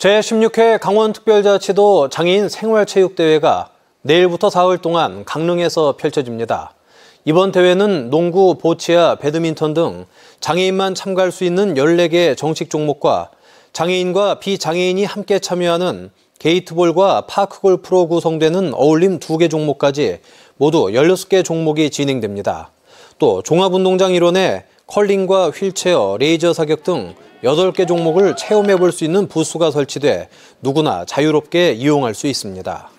제16회 강원특별자치도 장애인 생활체육대회가 내일부터 사흘 동안 강릉에서 펼쳐집니다. 이번 대회는 농구, 보치아, 배드민턴 등 장애인만 참가할 수 있는 14개 정식 종목과 장애인과 비장애인이 함께 참여하는 게이트볼과 파크골프로 구성되는 어울림 2개 종목까지 모두 16개 종목이 진행됩니다. 또 종합운동장 일원에 컬링과 휠체어, 레이저사격 등 8개 종목을 체험해 볼 수 있는 부스가 설치돼 누구나 자유롭게 이용할 수 있습니다.